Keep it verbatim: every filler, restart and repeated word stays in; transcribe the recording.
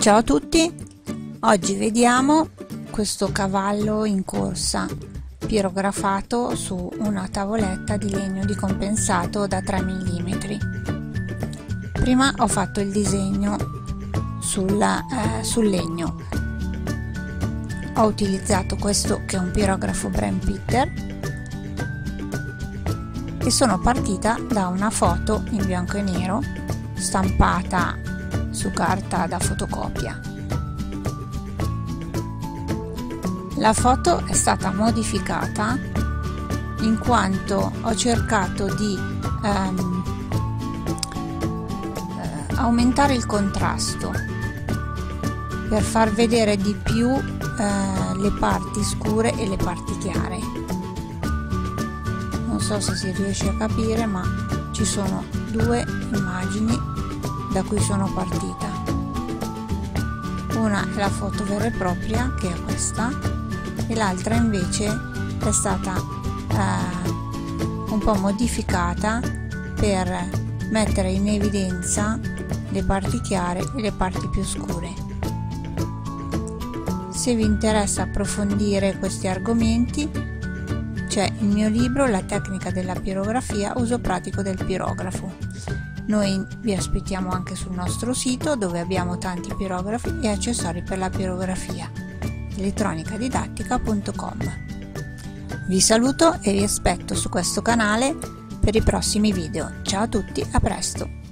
Ciao a tutti, oggi vediamo questo cavallo in corsa pirografato su una tavoletta di legno dicompensato da tre millimetri. Prima ho fatto il disegno sulla, eh, sul legno, ho utilizzato questo che è un pirografo Brenn Peter e sono partita da una foto in bianco e nero stampata su carta da fotocopia. La foto è stata modificata in quanto ho cercato di ehm, aumentare il contrasto per far vedere di più eh, le parti scure e le parti chiare. Non so se si riesce a capire, ma ci sono due immagini da cui sono partita. Una è la foto vera e propria, che è questa, e l'altra invece è stata eh, un po' modificata per mettere in evidenza le parti chiare e le parti più scure. Se vi interessa approfondire questi argomenti, c'è il mio libro La tecnica della pirografia, uso pratico del pirografo. Noi vi aspettiamo anche sul nostro sito, dove abbiamo tanti pirografi e accessori per la pirografia, elettronica didattica punto com. Vi saluto e vi aspetto su questo canale per i prossimi video. Ciao a tutti, a presto!